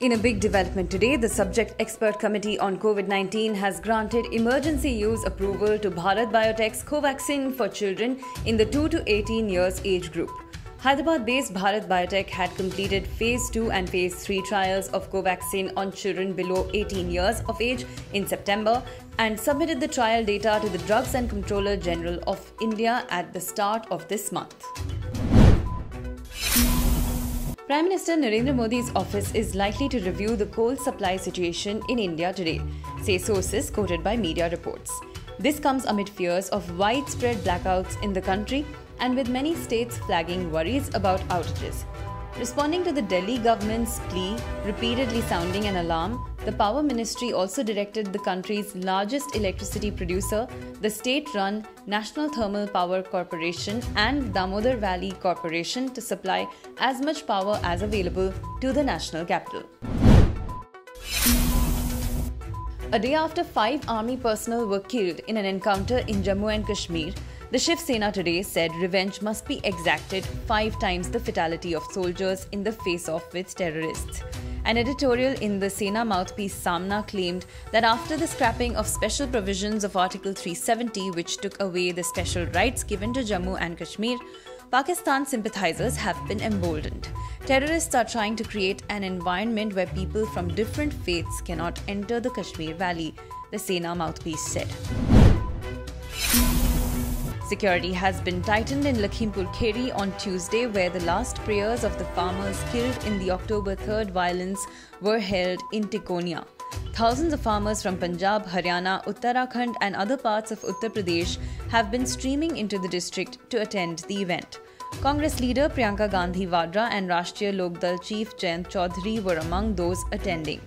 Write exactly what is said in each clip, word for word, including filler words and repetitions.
In a big development today, the Subject Expert Committee on COVID nineteen has granted emergency use approval to Bharat Biotech's Covaxin for children in the two to eighteen years age group. Hyderabad-based Bharat Biotech had completed Phase two and Phase three trials of Covaxin on children below eighteen years of age in September and submitted the trial data to the Drugs and Comptroller General of India at the start of this month. Prime Minister Narendra Modi's office is likely to review the coal supply situation in India today, say sources quoted by media reports. This comes amid fears of widespread blackouts in the country and with many states flagging worries about outages. Responding to the Delhi government's plea repeatedly sounding an alarm, the Power Ministry also directed the country's largest electricity producer, the state-run National Thermal Power Corporation and Damodar Valley Corporation, to supply as much power as available to the national capital. A day after five army personnel were killed in an encounter in Jammu and Kashmir, the Shiv Sena today said revenge must be exacted five times the fatality of soldiers in the face-off with terrorists. An editorial in the Sena mouthpiece Samna claimed that after the scrapping of special provisions of Article three seventy, which took away the special rights given to Jammu and Kashmir, Pakistan sympathizers have been emboldened. Terrorists are trying to create an environment where people from different faiths cannot enter the Kashmir Valley, the Sena mouthpiece said. Security has been tightened in Lakhimpur Kheri on Tuesday, where the last prayers of the farmers killed in the October third violence were held in Tikonia. Thousands of farmers from Punjab, Haryana, Uttarakhand and other parts of Uttar Pradesh have been streaming into the district to attend the event. Congress leader Priyanka Gandhi Vadra and Rashtriya Lok Dal chief Jayant Chaudhary were among those attending.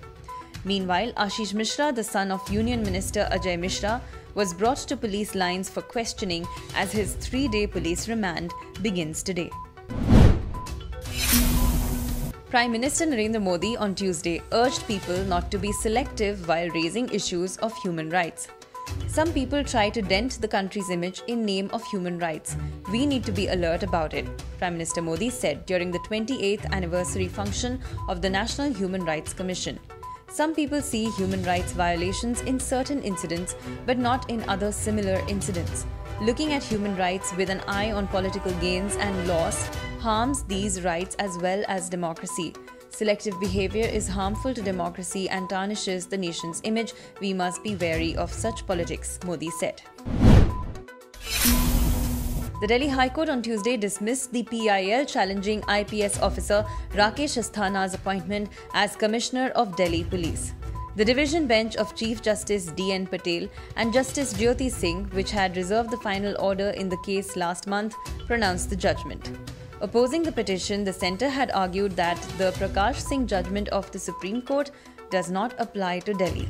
Meanwhile, Ashish Mishra, the son of Union Minister Ajay Mishra, was brought to police lines for questioning as his three-day police remand begins today. Prime Minister Narendra Modi on Tuesday urged people not to be selective while raising issues of human rights. Some people try to dent the country's image in name of human rights. We need to be alert about it, Prime Minister Modi said during the twenty-eighth anniversary function of the National Human Rights Commission. Some people see human rights violations in certain incidents, but not in other similar incidents. Looking at human rights with an eye on political gains and loss harms these rights as well as democracy. Selective behavior is harmful to democracy and tarnishes the nation's image. We must be wary of such politics, Modi said. The Delhi High Court on Tuesday dismissed the P I L challenging I P S officer Rakesh Asthana's appointment as Commissioner of Delhi Police. The division bench of Chief Justice D N Patel and Justice Jyoti Singh, which had reserved the final order in the case last month, pronounced the judgment. Opposing the petition, the centre had argued that the Prakash Singh judgment of the Supreme Court does not apply to Delhi.